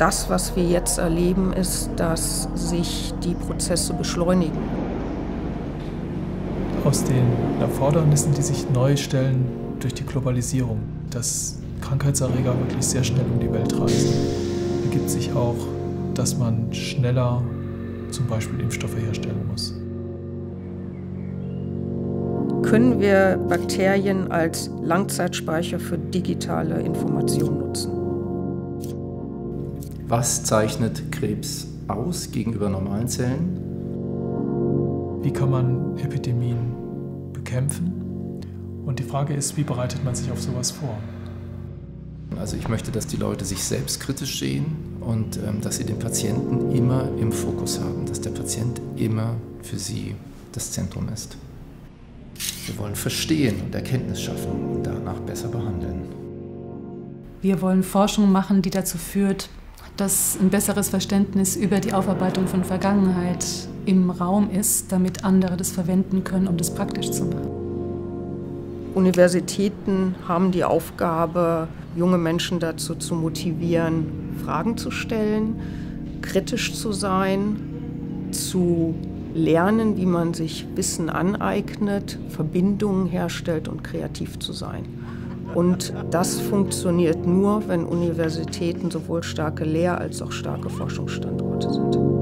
Das, was wir jetzt erleben, ist, dass sich die Prozesse beschleunigen. Aus den Erfordernissen, die sich neu stellen durch die Globalisierung, dass Krankheitserreger wirklich sehr schnell um die Welt reisen, ergibt sich auch, dass man schneller zum Beispiel Impfstoffe herstellen muss. Können wir Bakterien als Langzeitspeicher für digitale Informationen nutzen? Was zeichnet Krebs aus gegenüber normalen Zellen? Wie kann man Epidemien bekämpfen? Und die Frage ist, wie bereitet man sich auf sowas vor? Also ich möchte, dass die Leute sich selbstkritisch sehen und dass sie den Patienten immer im Fokus haben, dass der Patient immer für sie das Zentrum ist. Wir wollen verstehen und Erkenntnis schaffen und danach besser behandeln. Wir wollen Forschung machen, die dazu führt, dass ein besseres Verständnis über die Aufarbeitung von Vergangenheit im Raum ist, damit andere das verwenden können, um das praktisch zu machen. Universitäten haben die Aufgabe, junge Menschen dazu zu motivieren, Fragen zu stellen, kritisch zu sein, zu lernen, wie man sich Wissen aneignet, Verbindungen herstellt und kreativ zu sein. Und das funktioniert nur, wenn Universitäten sowohl starke Lehr- als auch starke Forschungsstandorte sind.